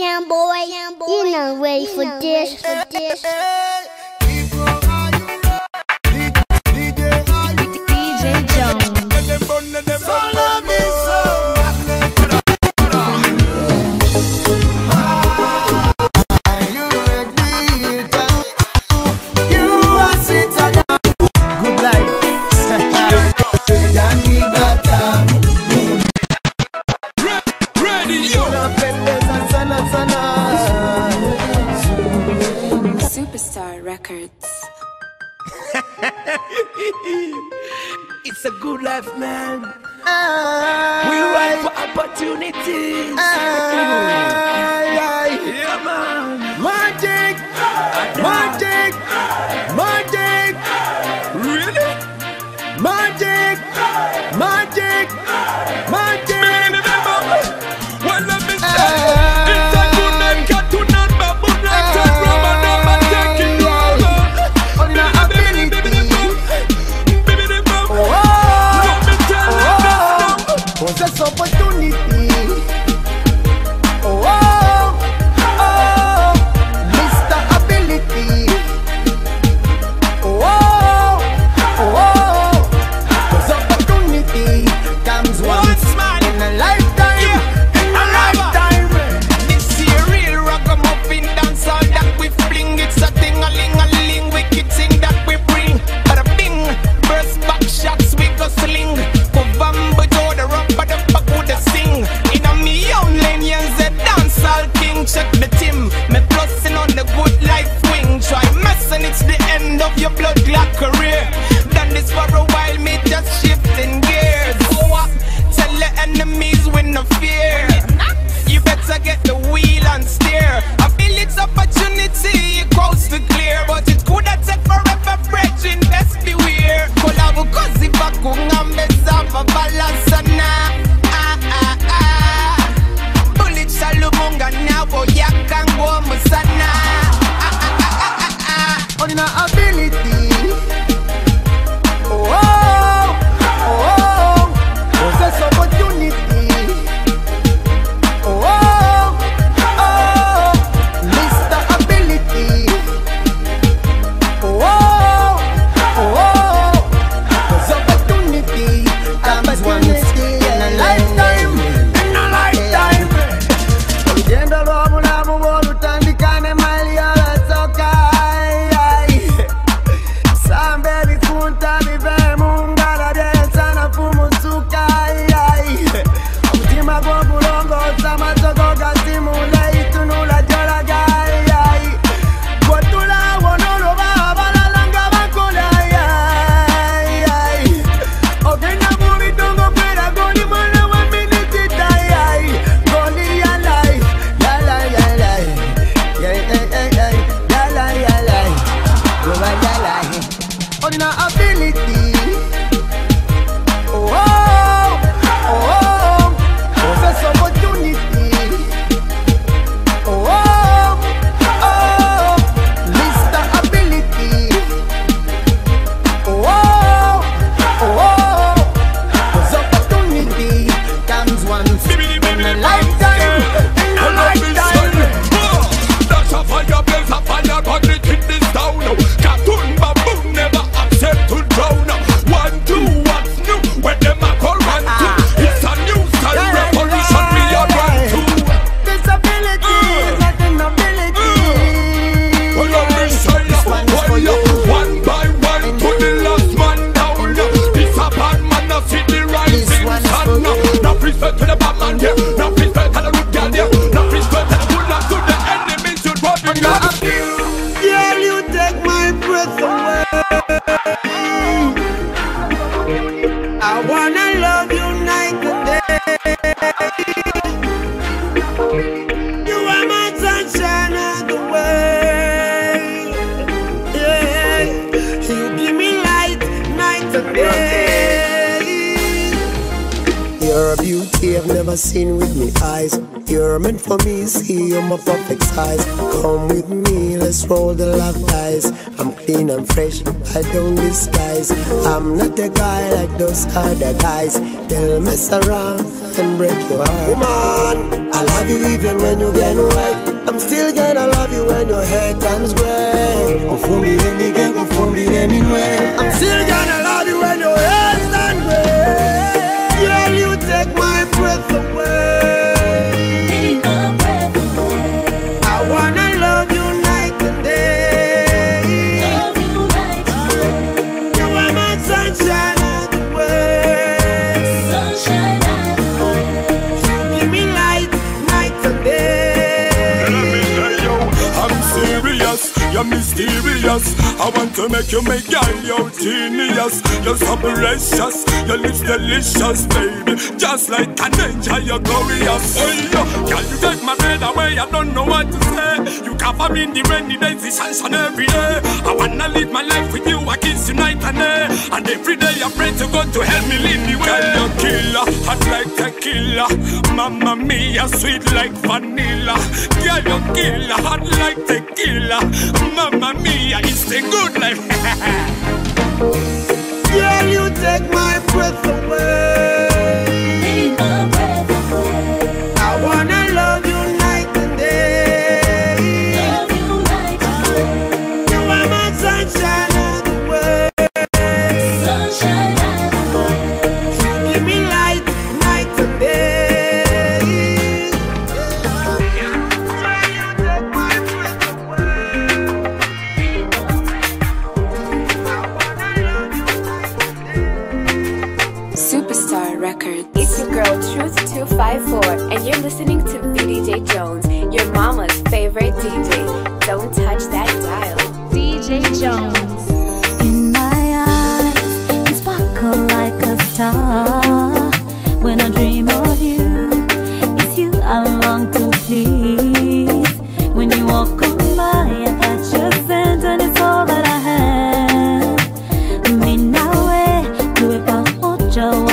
down, boy. You're not ready for this. VDJ Jones. It's a good life, man. We ride for opportunities. Yeah, man. Magic. Really? Magic. Seen with me eyes, You're meant for me, see, you're my perfect size. Come with me, let's roll the love dice. I'm clean and fresh, I don't disguise. I'm not the guy like those other guys. They'll mess around and break your heart. Woman, I love you even when you get away. I'm still gonna love you when your hair comes gray. Go for me anyway, go for me anyway. I'm still gonna love you when your hair stands gray. Girl, you take my breath away. Mysterious, I want to make you make girl, you're genius. You're so precious, your lips delicious, baby. Just like an angel, you're glorious. Hey, girl, you take my breath away, I don't know what to say. You cover me in the rainy days, it shines on every day. I wanna live my life with you, I kiss you night and day. And every day I pray to God to help me lead me way. Girl, you're killer, hot like tequila. Mamma mia, sweet like vanilla. Girl, you're killer, hot like tequila. Mamma mia, it's the good life. Girl, you take my breath away. Take my breath away. I wanna love you night and day. Love you night and day. You are my sunshine of the world. Sunshine of the world. Give me light night and day. Girl, you take my breath away. It's your girl Truth254, and you're listening to VDJ Jones, your mama's favorite DJ. Don't touch that dial. VDJ Jones. In my eyes, you sparkle like a star. When I dream of you, it's you I long to please. When you walk on by, I catch your scent, and it's all that I have. Lean away, do it by Ocho.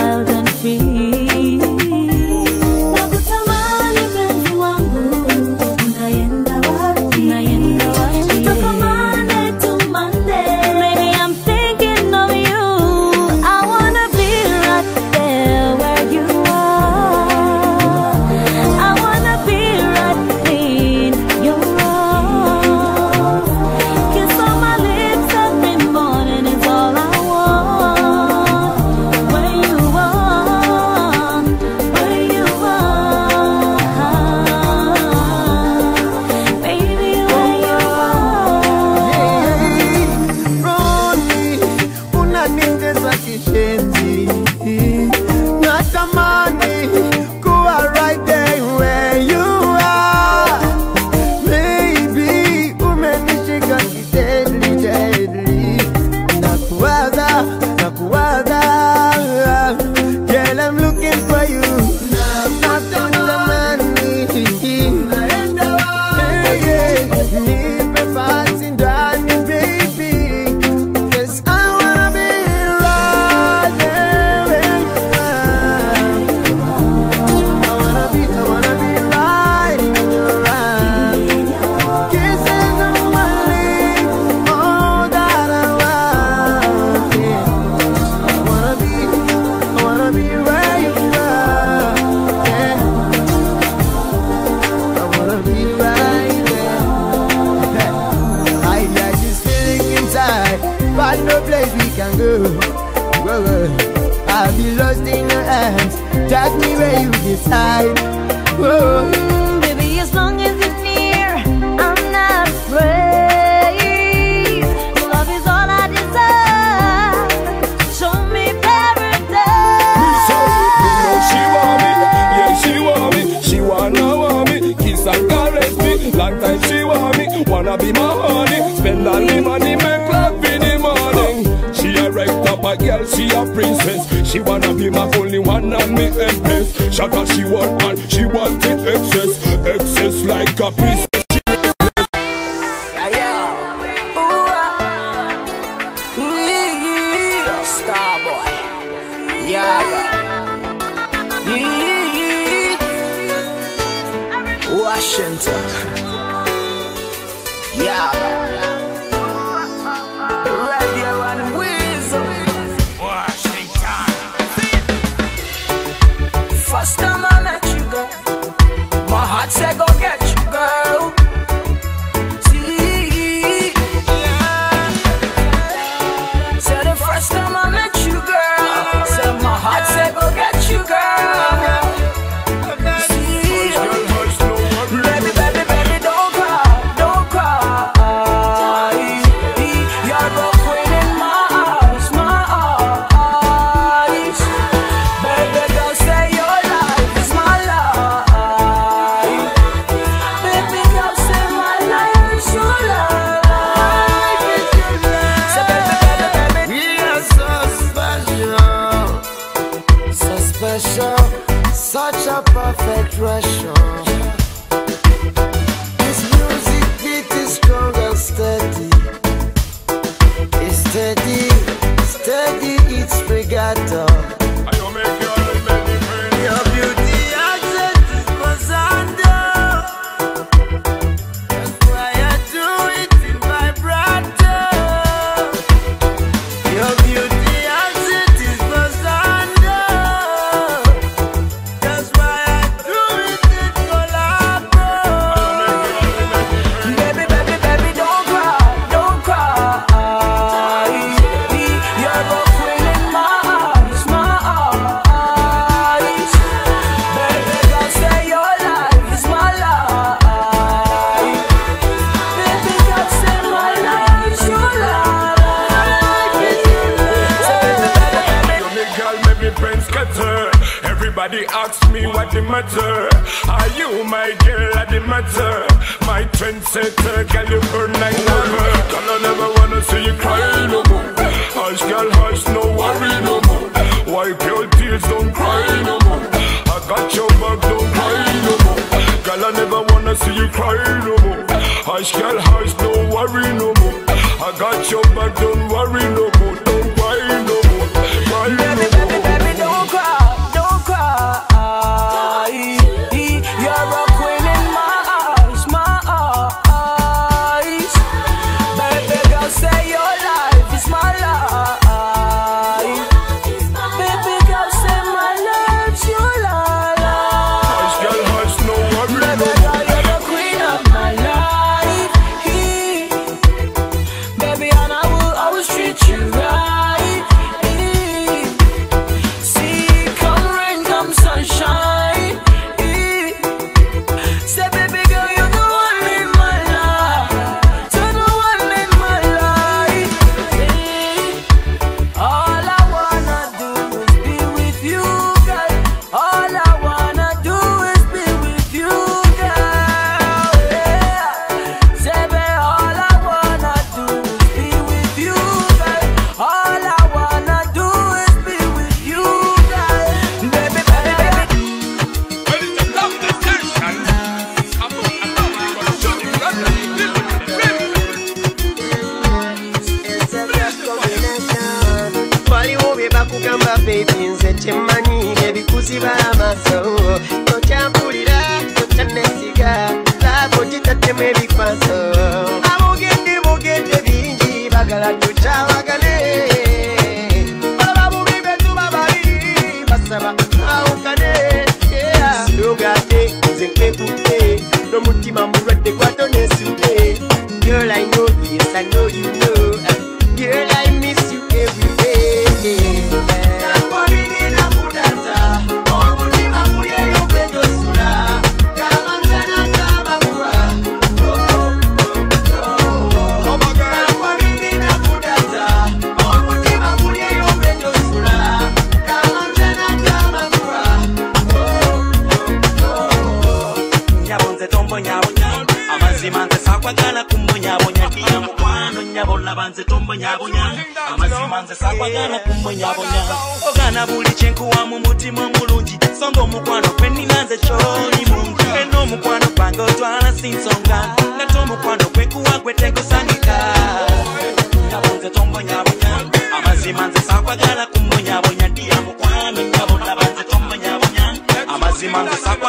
Amazima nzisakwa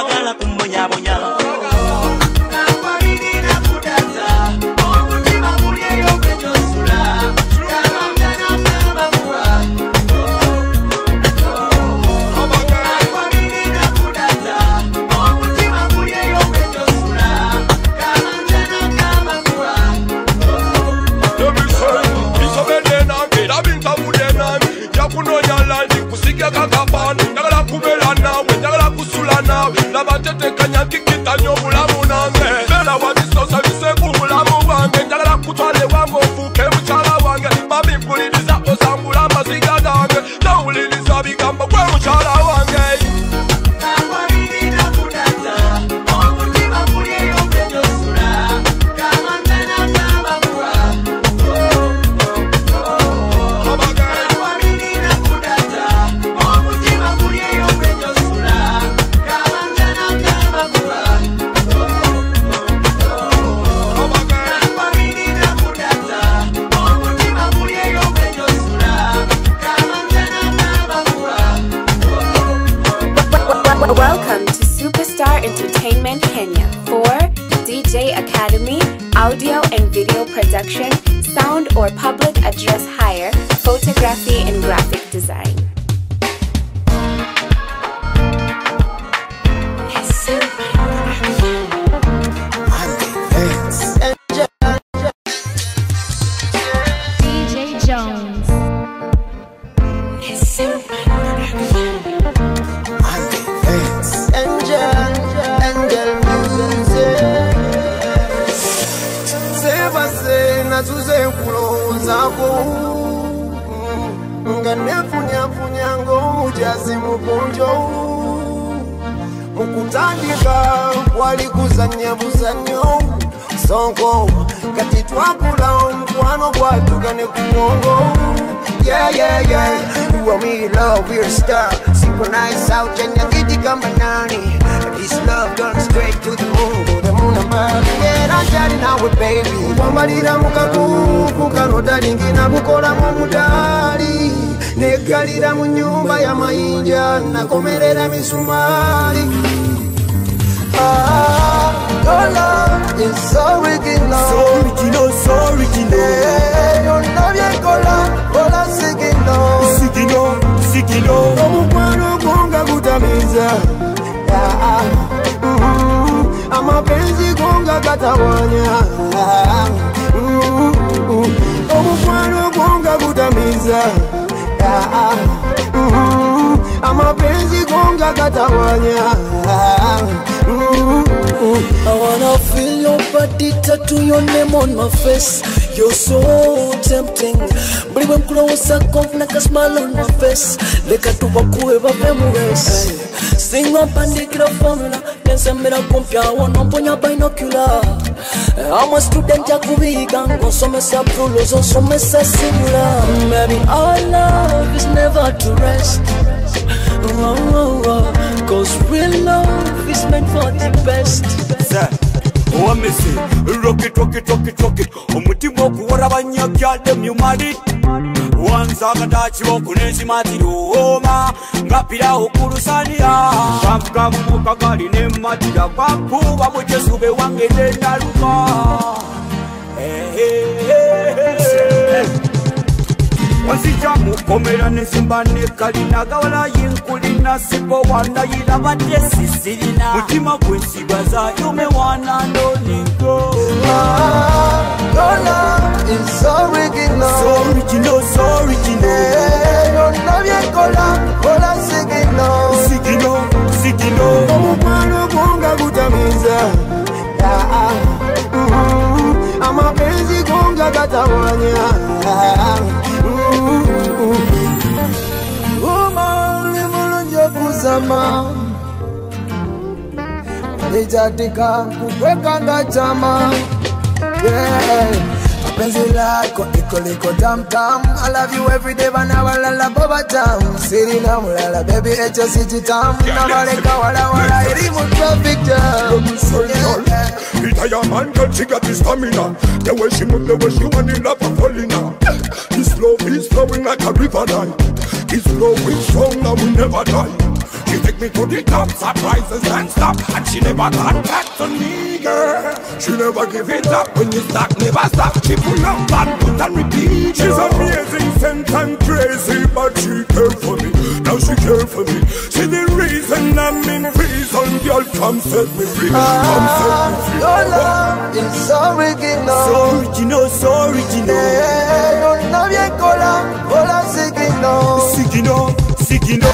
gala kumbonya bonya. Academy, Audio and Video Production, Sound or Public Address Hire, Photography and Graphic Design. VDJ Jones. Tuze kulonza ko nganefunya funyango ujazi muponjo ukutandika walikuzanya buzanyo songo kati twakula mkwano kwatukane kumongo yeah yeah yeah you are me love we're star synchronize out jenya kiti kama nani this love gone straight to the moon nawe baby wamalira mukakukuka notalingina kukola mu mudali negalira mu nyumba ya mayinja nakomerera misumari ah your love is so original so original so original your love ya kola kola sikino sikino sikino omukwano gonga kutamiza amapenzi gonga katawanya omukwano gonga kutamiza amapenzi gonga katawanya I wanna feel your body tattoo your name on my face you're so tempting buli bwe nkulowoozako nfunaka smile on my face leka tubakuwe bave mu wesi singa mpandikira formula nensembera kumpya wono mponya binocular amwe student yakubiga ng'osomesa prulos osomesa singular maybe our love is never to rest oh, oh, oh. Cause real love is meant for the best wamese rocket rocket rocket rocket omutima okuwora banyakyadem yumali wanza akatachi okunezimatiroma ngapira okulusania kamukakagali nematira kwakuba mujezube wange nendaluka Omera nesimba nekalina gawala yinkulina sipo wanda yila batesi silina mutima gwensibaza yume wana ndonigo your love is so original so original so original your love ya kola kola sigino sigino sigino omukwano gonga kutamiza amapenzi gonga katawanya Sama, nijatika kukweka ndachama yeah, mapenzi lako liko tam-tam I love you everyday bana walala boba jam siri na mulala baby echo sijitam na baleka wala wala irimu traffic jam ita ya man girl she got the stamina the way she move the way she want it up and falling now this love is flowing like a river line this love is strong now we never die She take me to the top, surprises and stop And she never got back to me, girl She never give it up when you start, never stop She pull up and put and repeat, She's amazing, sent and crazy But she cared for me, now she cared for me She's the reason I'm in prison Girl, come set me free, come set me free Your love is original So original, so original yeah, Your love ya kola, kola sigino Sigino, sigino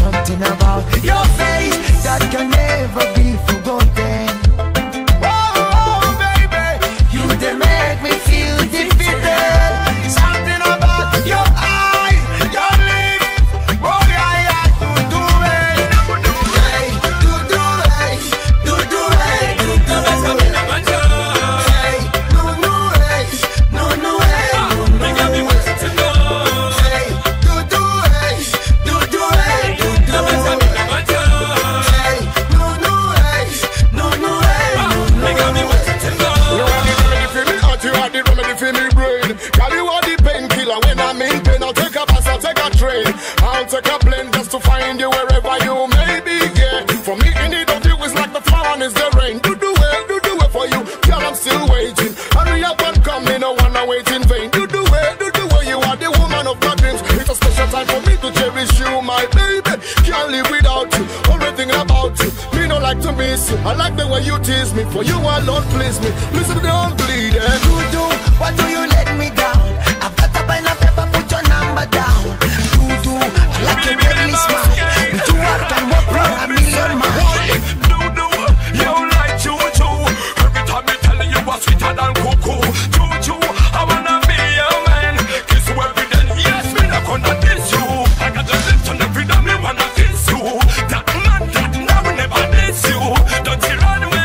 Something about your face that can never be forgotten. Oh, baby, you they make me feel defeated. Something about your eyes. stray. I'll take a plane just to find you wherever you may be. Yeah, for me, any of you is like the flower and is the rain. Do the way for you, girl, I'm still waiting. Hurry up and come, me no wanna wait in vain. Do the way, you are the woman of my dreams. It's a special time for me to cherish you, my baby. Can't live without you, already thinking about you. Me no like to miss you, I like the way you tease me. For you alone, please me, listen to the ugly, yeah. Why do you let me down? I've got a pen and paper, put your number down. Do, I like your deadly smile. You do what and what wrong, a million miles. Do, you like choo-choo. Every time me telling you what's sweeter than cuckoo. Choo-choo, I wanna be your man. Kiss you every day, yes, me not gonna diss you. I got the lips on the freedom, me wanna kiss you. That man, that now will never diss you. Don't you run away.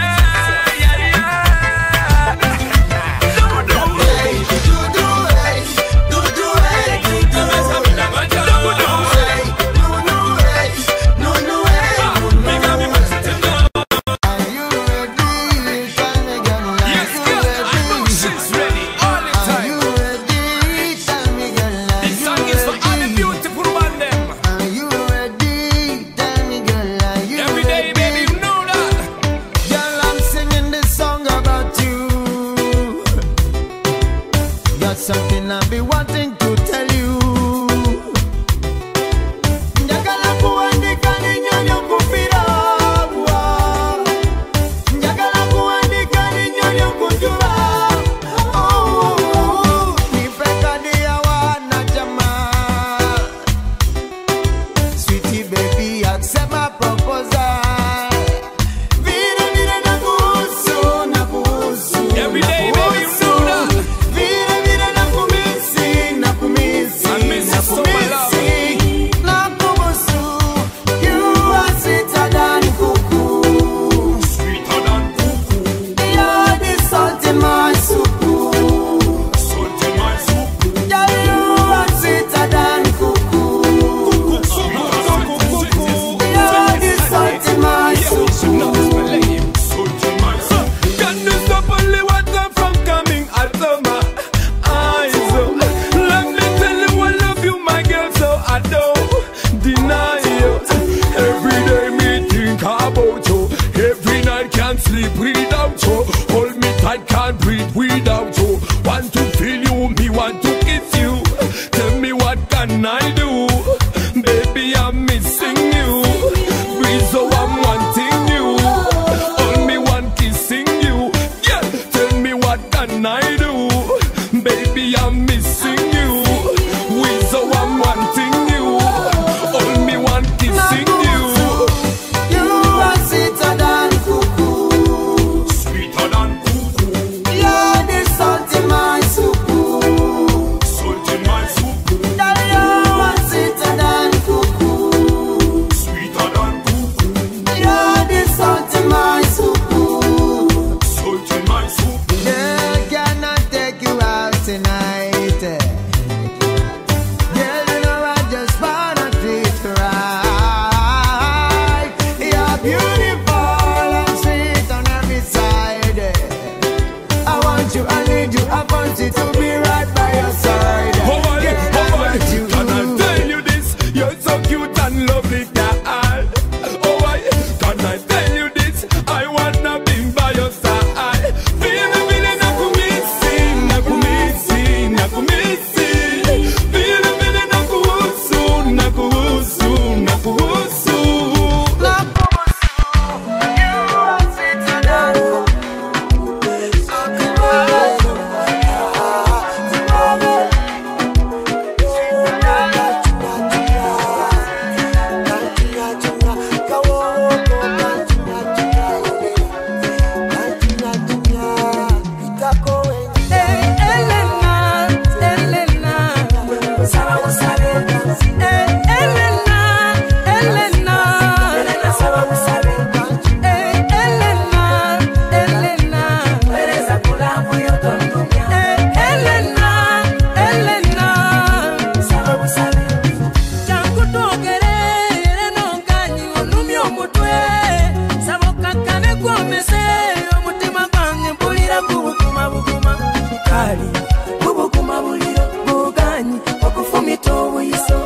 Buguma buliro buganyi okufumita obuyiso.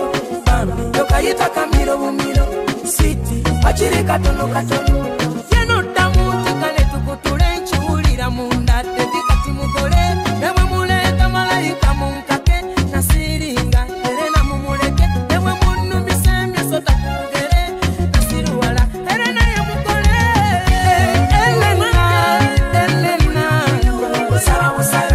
bumiro bumiro city achire katono katono yano tamu tukale tukutule nchulira munda tete kati mugore ewe muleta malaika munkake nasiringa tere na mumuleke ewe munu bisemya sota kutere nasiruwala tere na ya mugore elena elena usawa usawa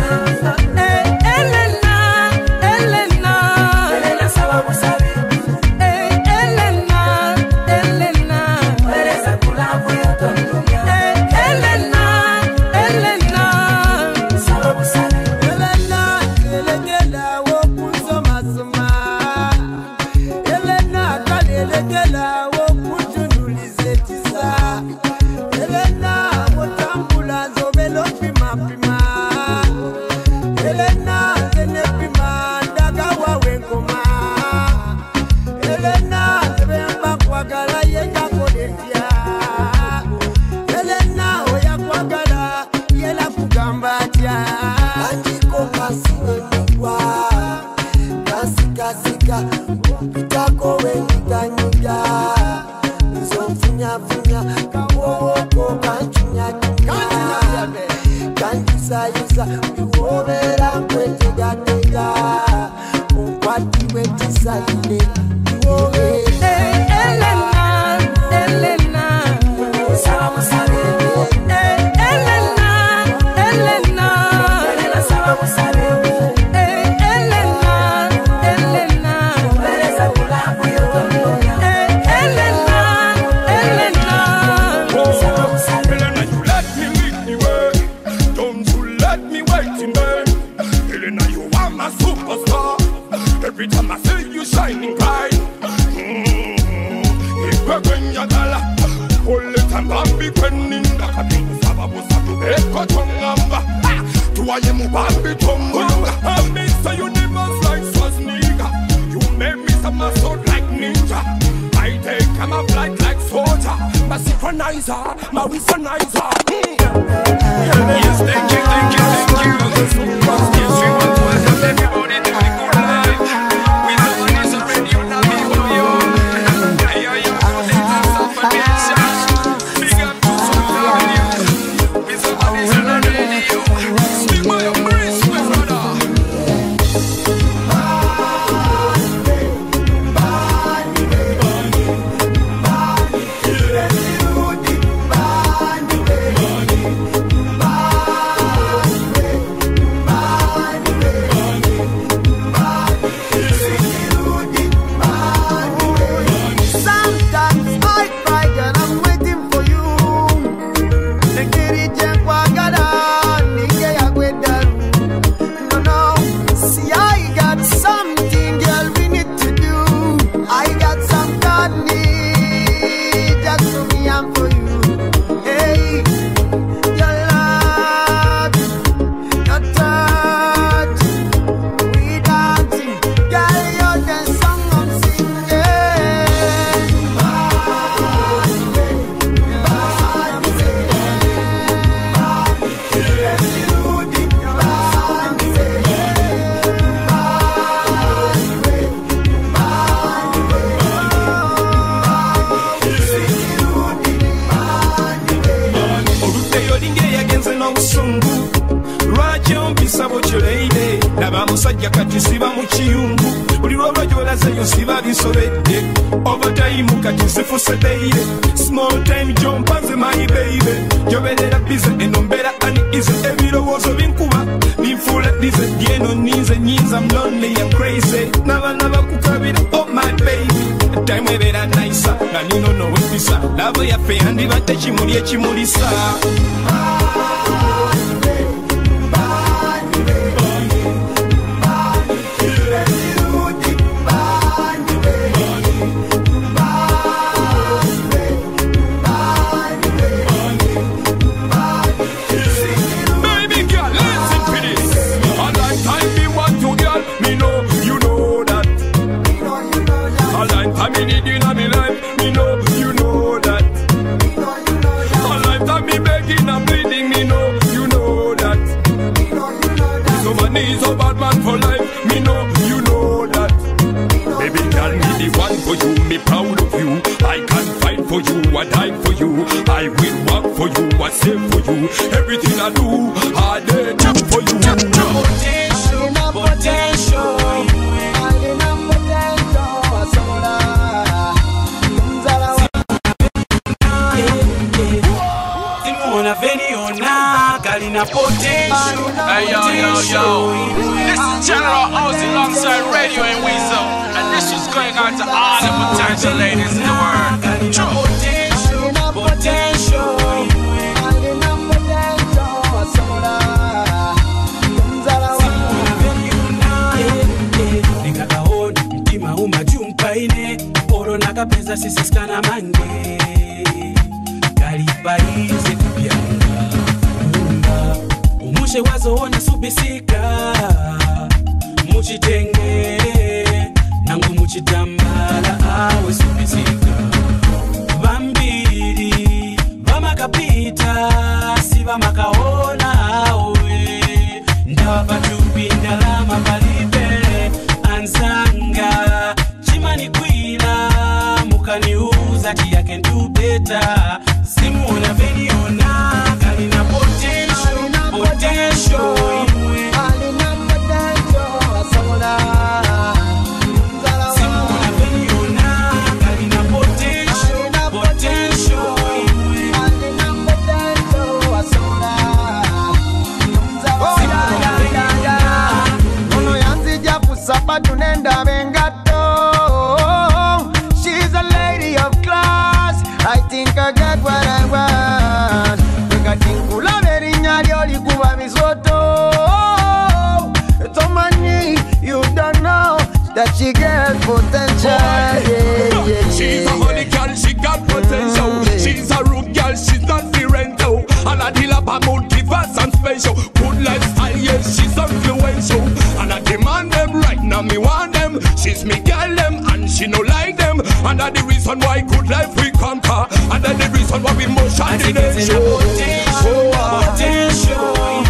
I'm save for you. Everything I do, I did for you. Potential. This is General Oz alongside Radio and Weasel, and this is going out to all the potential ladies in the world. Wazo ona subisika muchitenge nangu muchitambala awe subisika bambiri bamakapita si bamakaona awe ndabapatupindalama balibele ansanga chimani kwila mukaniuza tia can do better simuona veniona kalina pote potential, she's a lady of class. I think I got what I want. That she got potential. Yeah, yeah, she's a honey girl, she got potential. She's a rude girl, she's not the rental. And I deal up a mood, give her some special. Good lifestyle, yes, she's influential. And I demand them right now, me want them. She's me girl them, and she no like them. And that's the reason why good life we conquer. And that's the reason why we must shine the nation. Potential, potential.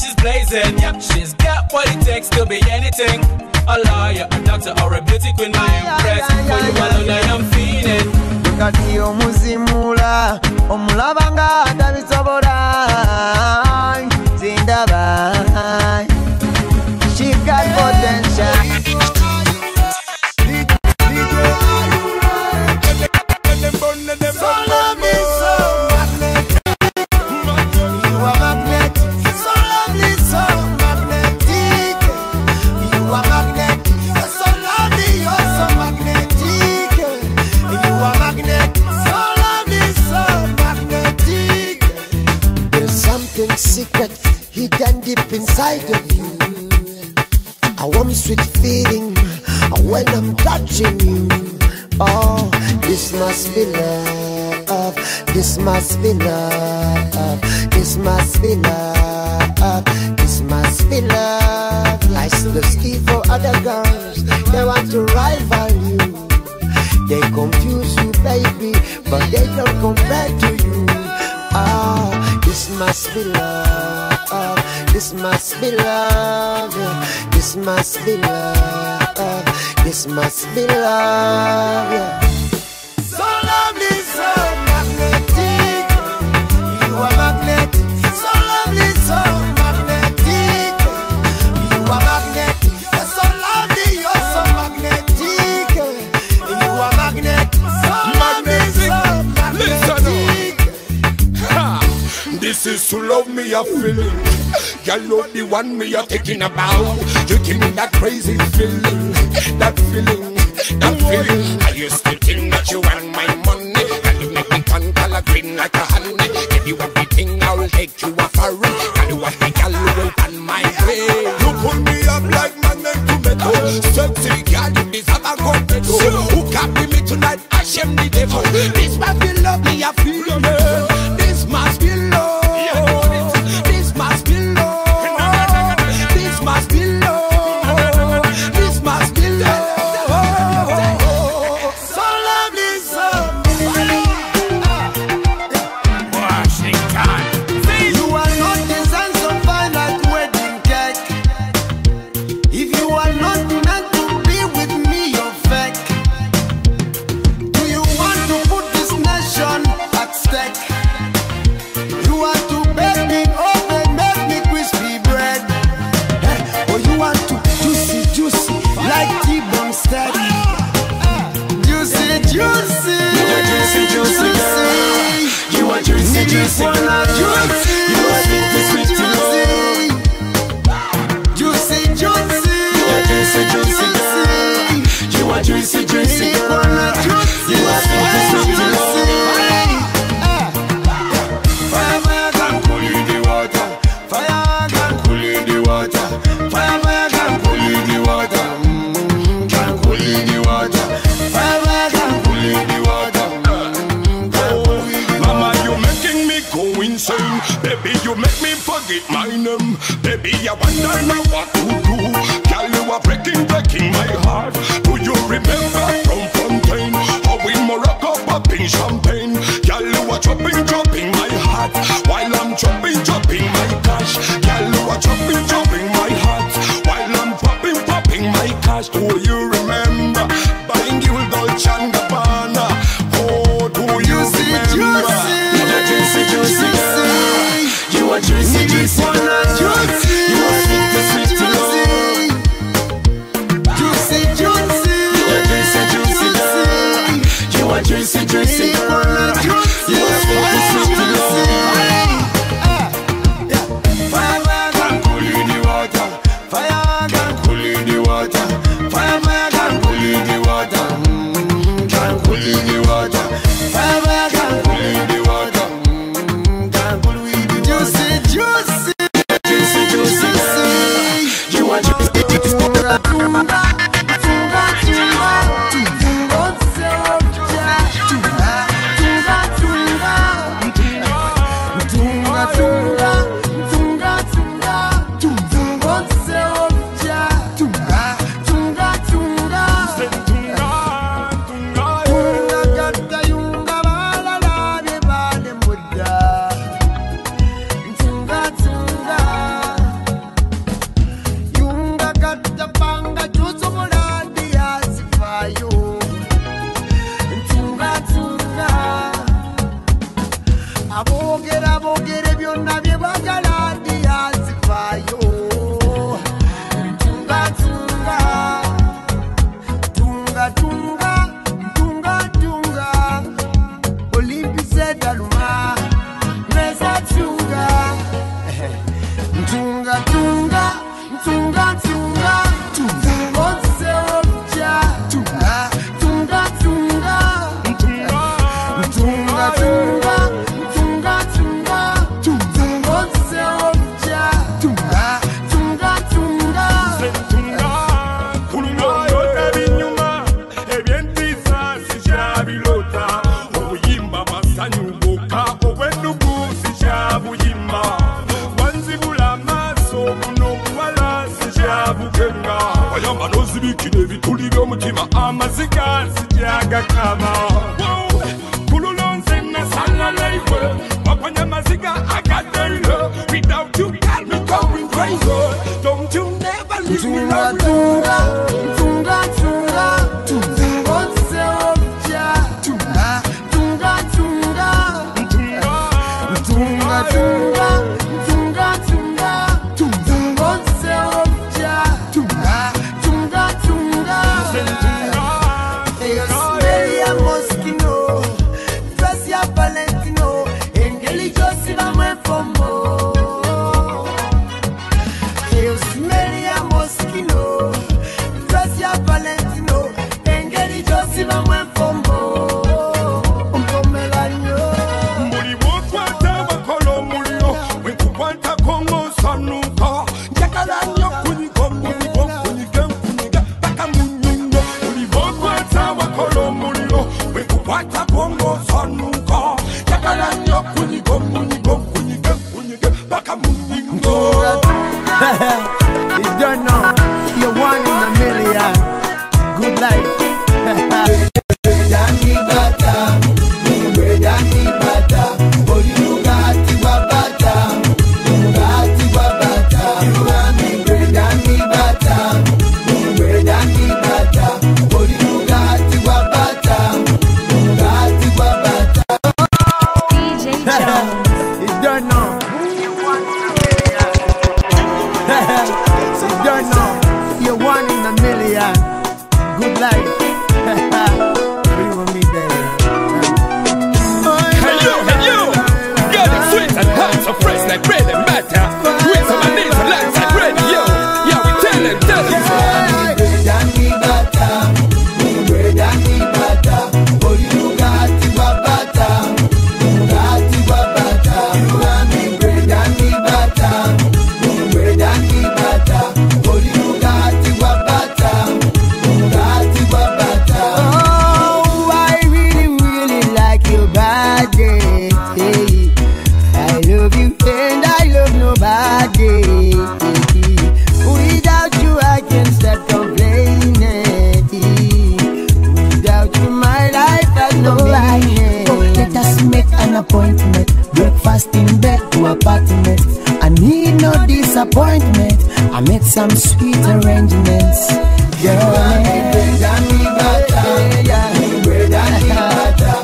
She's blazing, yep, she's got what it takes to be anything. A lawyer, a doctor, or a beauty queen, I am pressed. When you alone, I am feeling. Bukati omuzimula, omulabanga tabisobora zindaba. She got potential. Secret hidden deep inside of you, a warm sweet feeling when I'm touching you. Oh, this must be love, this must be love, this must be love, this must be love. Life's lusty for other girls, they want to rival you. They confuse you, baby, but they don't compare to you. Oh, this must be love, this must be love, this must be love, this must be love, yeah. So lovely, so magnetic, you are magnetic. So lovely, so magnetic, you are magnetic. So lovely, you're so magnetic, you are magnetic. So lovely, so magnetic. This is to love me a feeling. You love the one me you're thinking about. You give me that crazy feeling, that feeling, that feeling. I used to think that you want my money. Can you make me turn color green like a honey? If you want everything, I'll take you a foreign. Can you want me girl will turn my way? You pull me up like magnet to metal. Sexy girl, you deserve a good metal. Who can't be me tonight? I shame the devil. This must be love me a feeling. This must be love. you wonder now what to do. Girl, you are breaking my heart. Do you remember from Fontaine? How we Morocco popping champagne? Girl, you are dropping my heart. While I'm dropping my cash. Girl, you are dropping my heart. While I'm popping my cash. Do you remember buying you Dolce & Gabbana? Oh, do you remember? Juicy, you are juicy, juicy. disappointment, I made some sweet arrangements. Yeah, I bread and me butter, yeah, I bread and me butter.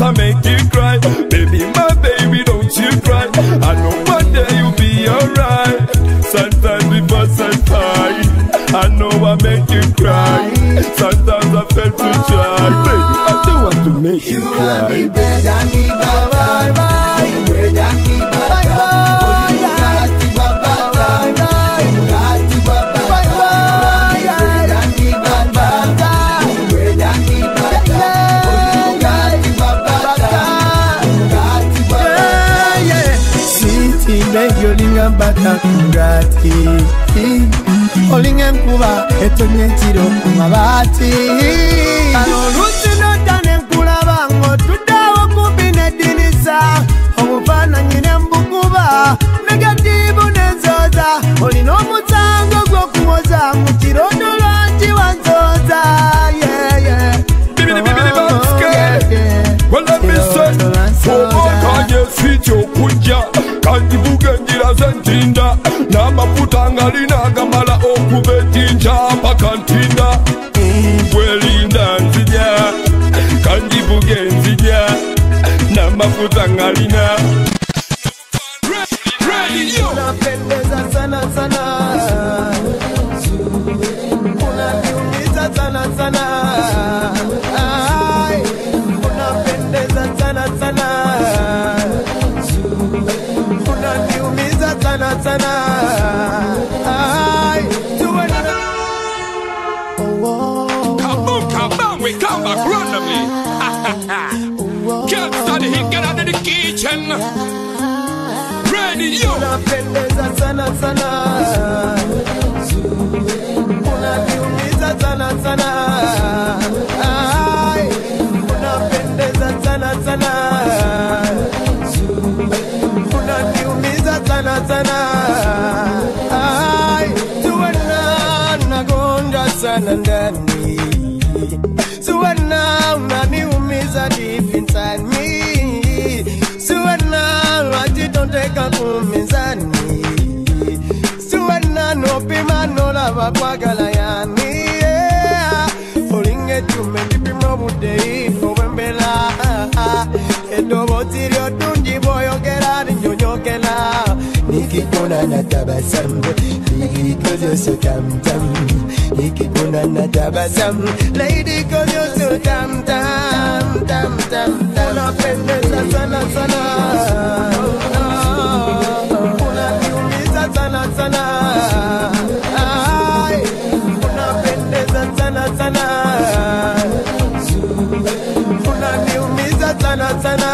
I make you cry, baby, my baby, don't you cry. I know one day you'll be alright. Sometimes we bust and fight. I know I make you cry. Sometimes I fail to try. Baby, I don't want to make you cry. You are better than me, bye-bye. Better than me, bye-bye. Bata kumrati Olinga mkuwa eto nyetiro kumabati Anorusi no dane mkula bango tudawa kubine dinisa Omufana njine mbukuba negativu nezoza Olino mutango kwa kumoza mutirodo lonji wanzoza Yeah, yeah Bibidi banske Wala miso Omaka yesi chokunja Kandibuge Zentinda, na maputanga lina gamala okubetinja pakantinda Mwelinda nzija, kanjibuge nzija, na maputanga lina Ready, yo! Unapendeza sana sana, unaniumiza sana sana Unapendeza sana sana come back randomly. Can't study him, get out of the kitchen. Ready, you. Unapendeza sana sana. Unaniumiza sana sana. Unapendeza sana sana. Unaniumiza sana sana. Tunagonga sana ndani. So now, unaniumiza deep inside me. So now, I don't take a kumizani. So now, no pima no lava kwagala yani. Falling at you, maybe pimo day for Wembela. And over till your dungy boy, you get out in your yokela. Nikikona na tabasamu, lady cause you're so tam-tam. Nikikona na tabasamu, lady cause you're so tam-tam, tam-tam. Unapendeza sana sana, unaniumiza sana sana. Unapendeza sana sana, unaniumiza sana sana.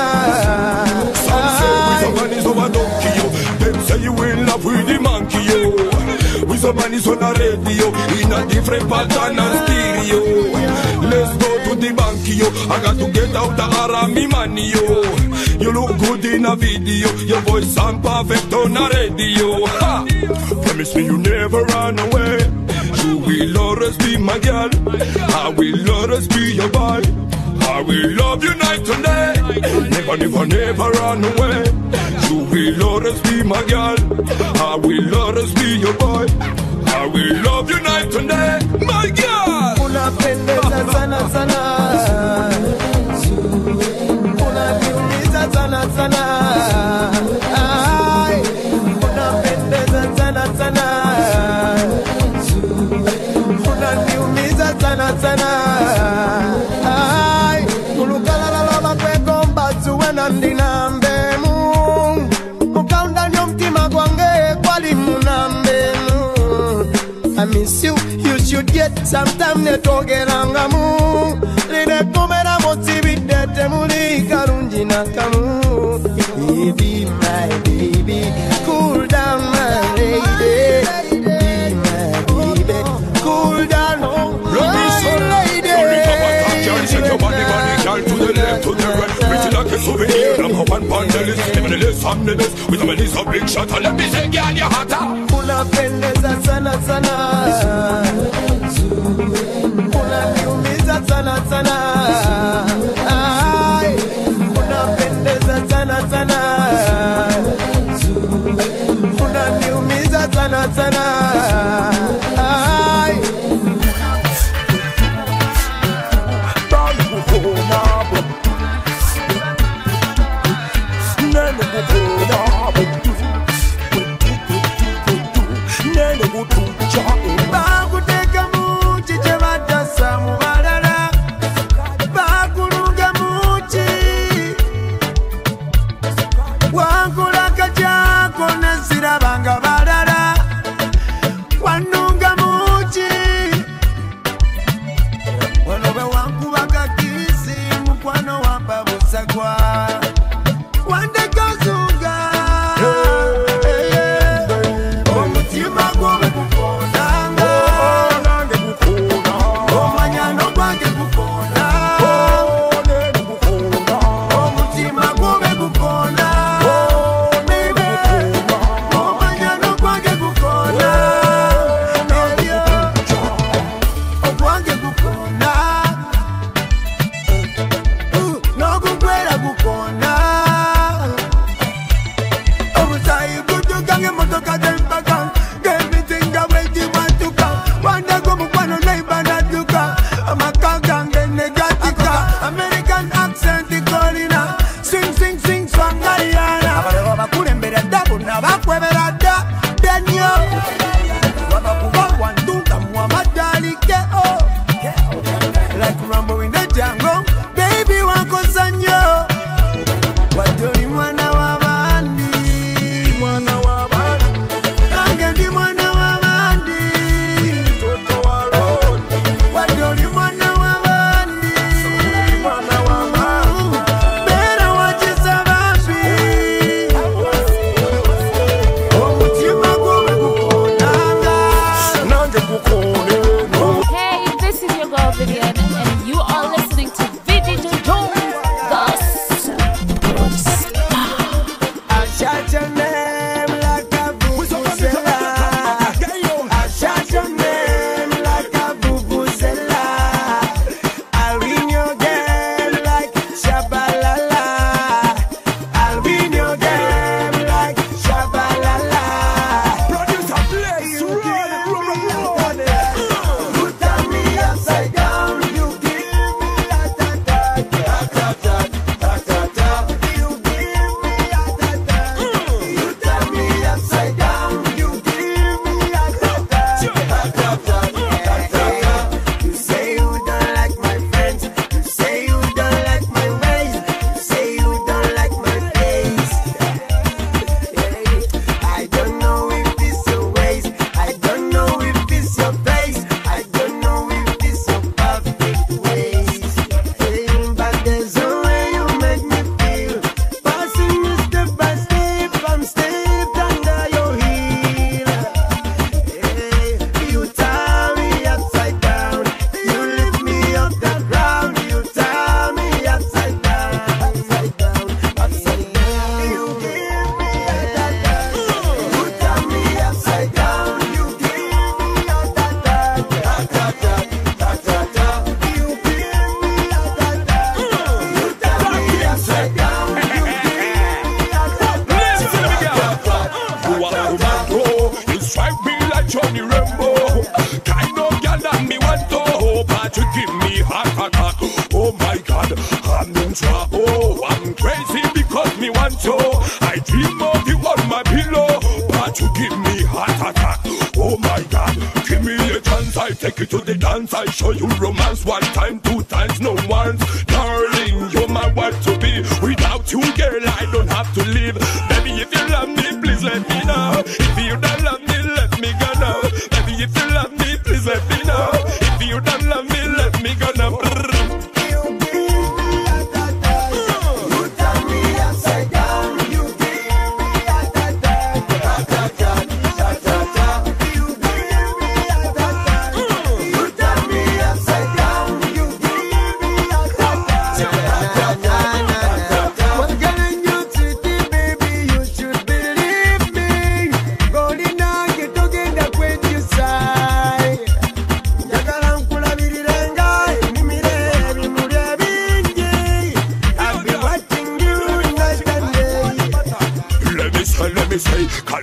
You in love with the monkey, yo. With some money on the radio, in a different pattern and stereo. Let's go to the bank, yo. I got to get out the Arami money, yo. You look good in a video, your voice sound perfect on the radio. Ha! Promise me you never run away. You will always be my girl. I will always be your boy. I will love you night and day. Never, never, never run away. You will always be my girl. I will always be your boy. I will love you night and day, my girl. Unapendeza sana sana. Unaniumiza sana sana. Unapendeza sana sana. Unaniumiza sana sana. You should get some time to talk around the moon. Let me come and I want to be there. Baby, my baby, cool down, my lady. Be my baby, cool down. Bend your body, body, girl, to the left, to the right. Pretty like a souvenir, I'm up and pound the list. Even the list on the list, with a release of big shot. Let me say, girl, you're hotter. Unapendeza sana sana, unaniumiza sana sana. Unapendeza sana sana, unaniumiza sana sana.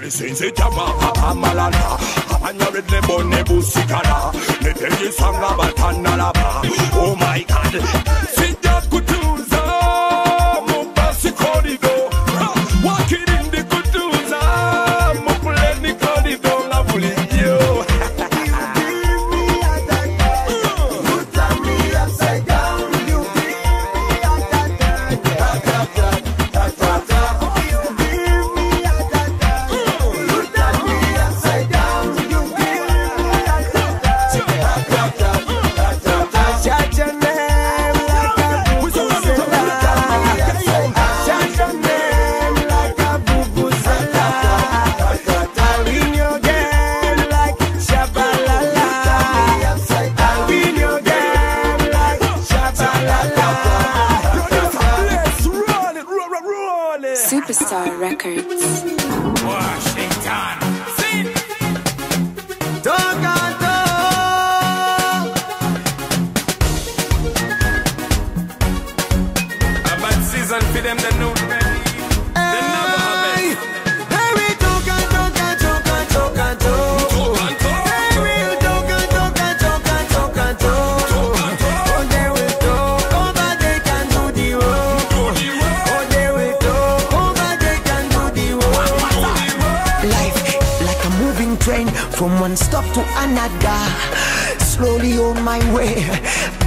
lisinzi chama amalana abanyare nebo nebusikana neteji sanga batana laba. Oh my God, sija kutunza mubasi korido walking in the kutunza mupuleni korido la buliyo. Superstar Records, Washington. See? Toronto. A bad season for them, the new ready. They never have it. Hey, we Toronto. From one stop to another, slowly on my way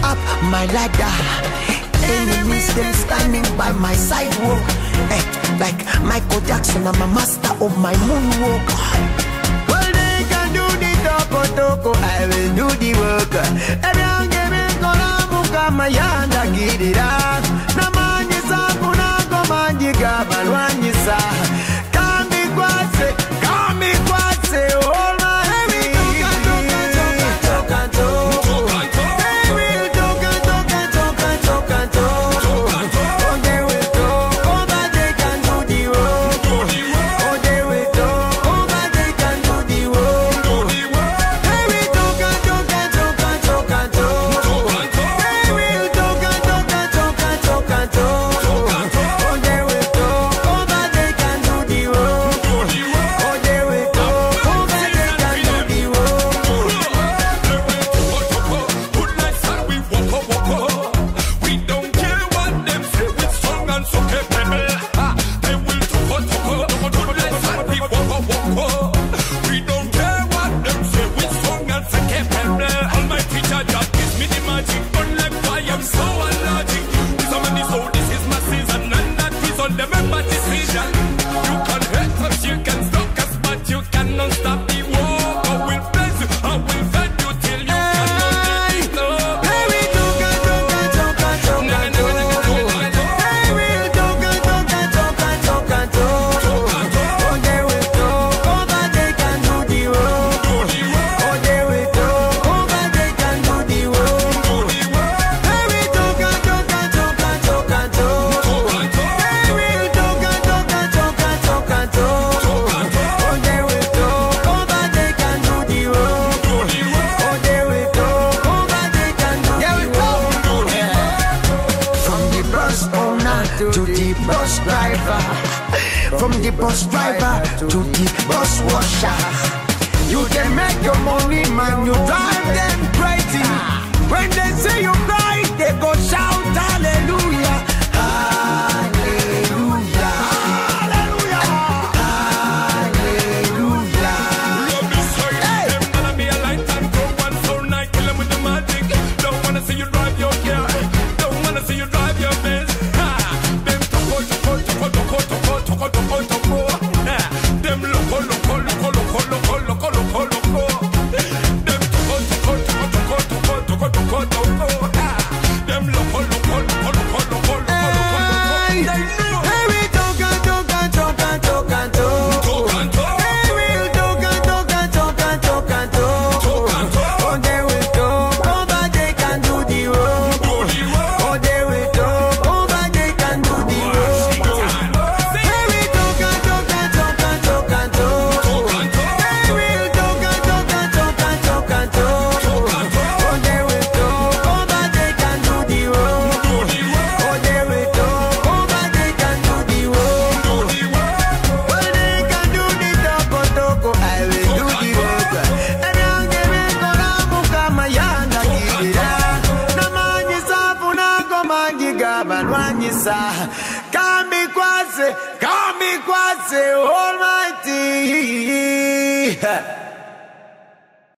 up my ladder. Enemies them standing by my side, walk like Michael Jackson. I'm a master of my moonwalk. Well, they can do the toko-toko, I will do the work. And I'm giving Konamuka, my hand, I get it up. Namanyisa, Kunako, Manjiga, Balwanyisa. Kami kwase, oh. Them kukwanyisa kambi kwaze almighty